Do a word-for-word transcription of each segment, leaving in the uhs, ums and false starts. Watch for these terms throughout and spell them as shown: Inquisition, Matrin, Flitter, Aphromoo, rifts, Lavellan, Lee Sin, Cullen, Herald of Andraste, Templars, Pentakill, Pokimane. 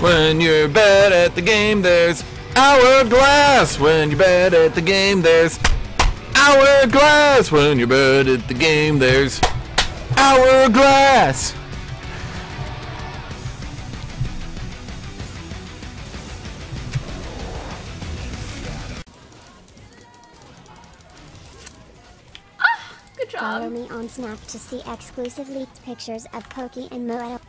When you're bad at the game, there's hourglass. When you're bad at the game, there's hourglass. When you're bad at the game, there's hourglass. Ah, good job. Follow me on Snap to see exclusive leaked pictures of Poki and Mo.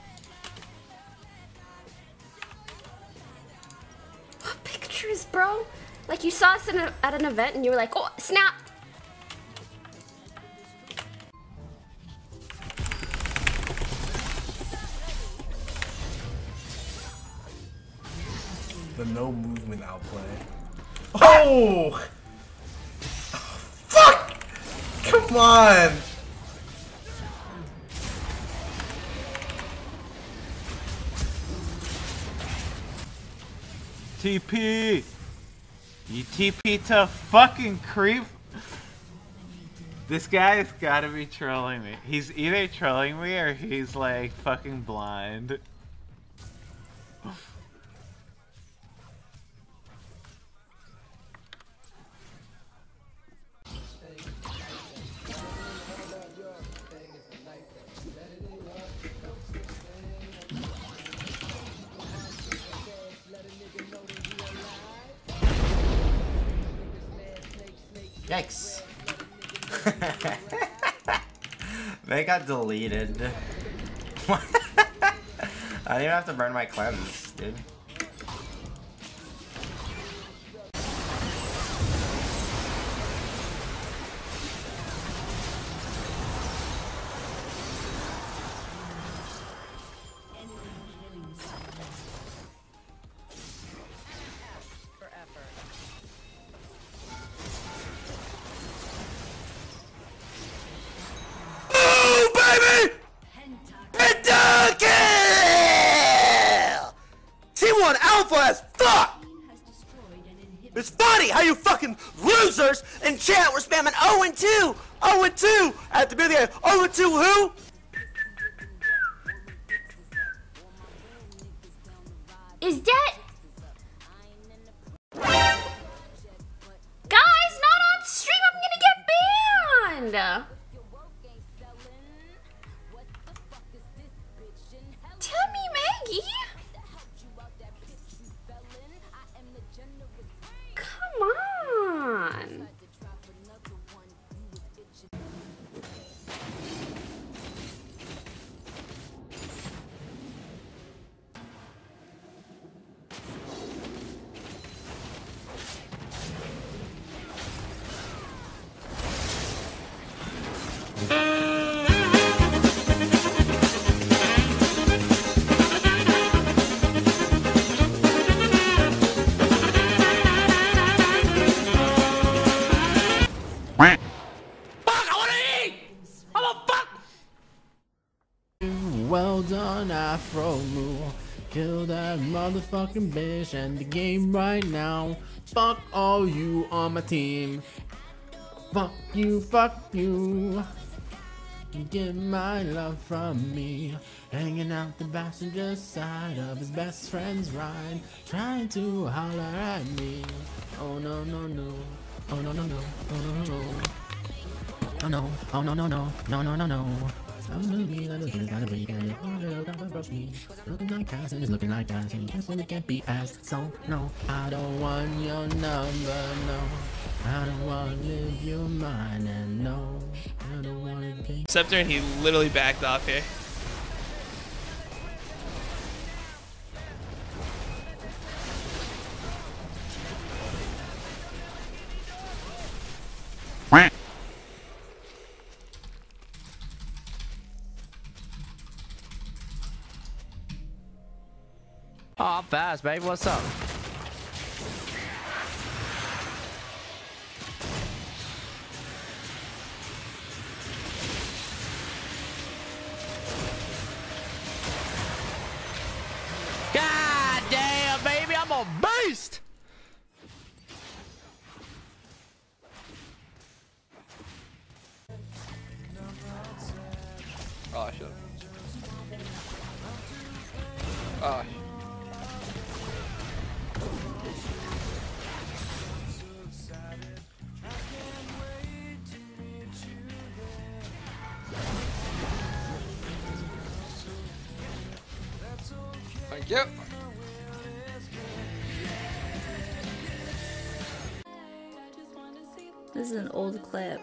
Bro, like you saw us in a, at an event and you were like, oh snap. The no movement outplay. Oh! Oh fuck! Come on! T P! You T P to fucking creep! This guy's gotta be trolling me. He's either trolling me or he's like fucking blind. Yikes! They got deleted. I didn't even have to burn my cleanse, dude. It's funny how you fucking losers in chat were spamming oh and two, oh and two at the beginning of the game. oh and two who? Is that? Guys, not on stream, I'm gonna get banned! Tell me, Maggie! Well done, Afro Moo. Kill that motherfucking bitch and the game right now. Fuck all you on my team. Fuck you, fuck you. Get my love from me. Hanging out the passenger side of his best friend's ride. Trying to holler at me. Oh no, no, no. Oh no, no, no. Oh no, no, no. Oh no, oh no, no, no. No, no, no, no. I'm looking at the kind of weekend. Oh, girl, don't approach me. Looking like ass and it's looking like ass. And yes, and it can't be ass. So, no, I don't want your number, no. I don't want to live your mind, and no. I don't want to be. Scepter, and he literally backed off here. Oh, I'm fast, babe. What's up? God damn, baby. I'm a beast. Oh, shit. Oh, shit. Yep. This is an old clip.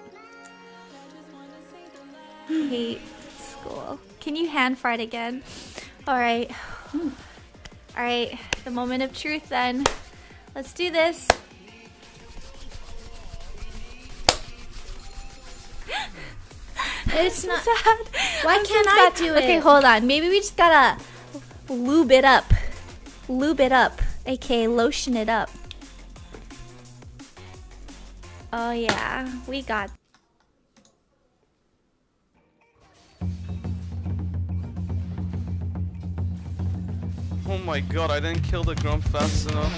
I hate school. Can you hand fart again? Alright. Alright, the moment of truth then. Let's do this. It's not sad. Why can't I do it? Okay, hold on. Maybe we just gotta lube it up. Lube it up. A K A lotion it up. Oh yeah, we got. Oh my god, I didn't kill the grump fast enough.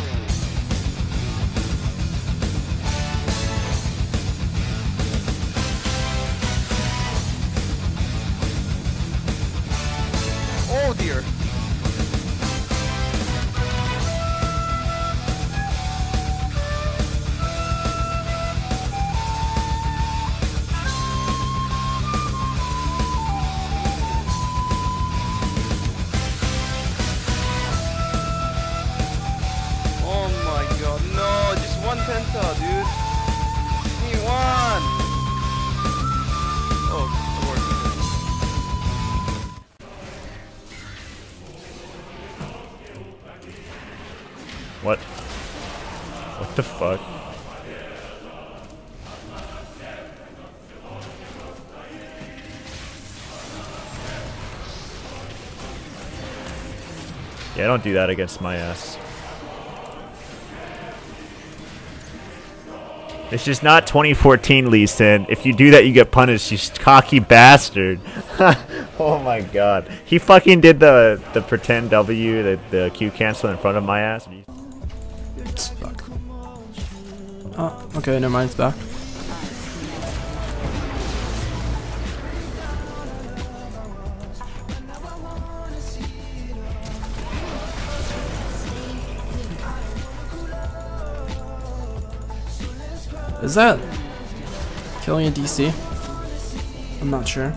Oh dear. Oh my god, no, just one penta, dude. Just need one. Oh. What? What the fuck? Yeah, don't do that against my ass. It's just not twenty fourteen, Lee Sin. If you do that, you get punished, you cocky bastard. Oh my god. He fucking did the, the pretend W, the, the Q cancel in front of my ass. Fuck. Oh, okay, never mind, it's back. Is that killing a D C? I'm not sure.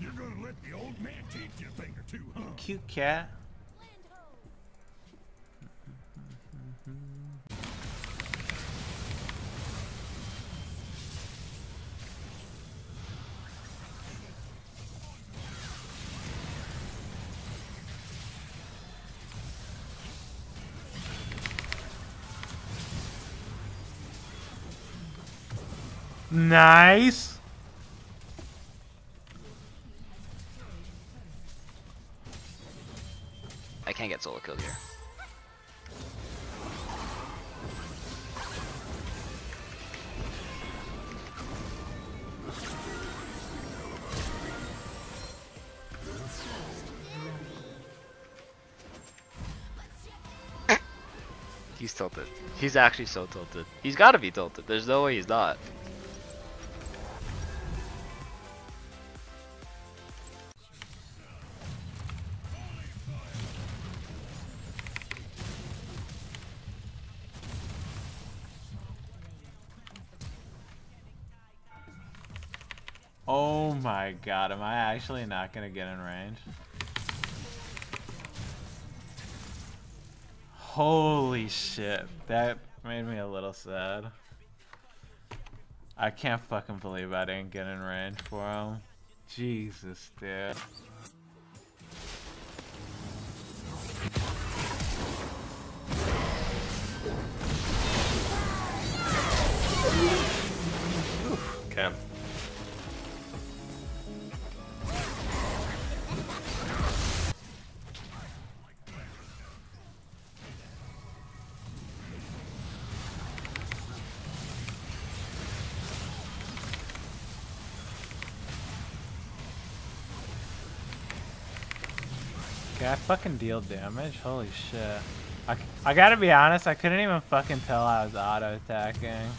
You're gonna let the old man teach you a thing or two, huh? Cute cat. Nice. I can't get solo killed here. He's tilted. He's actually so tilted. He's gotta be tilted. There's no way he's not. Oh my god, am I actually not gonna get in range? Holy shit, that made me a little sad. I can't fucking believe I didn't get in range for him. Jesus, dude. Okay. I fucking deal damage. Holy shit. I, I gotta be honest, I couldn't even fucking tell I was auto attacking.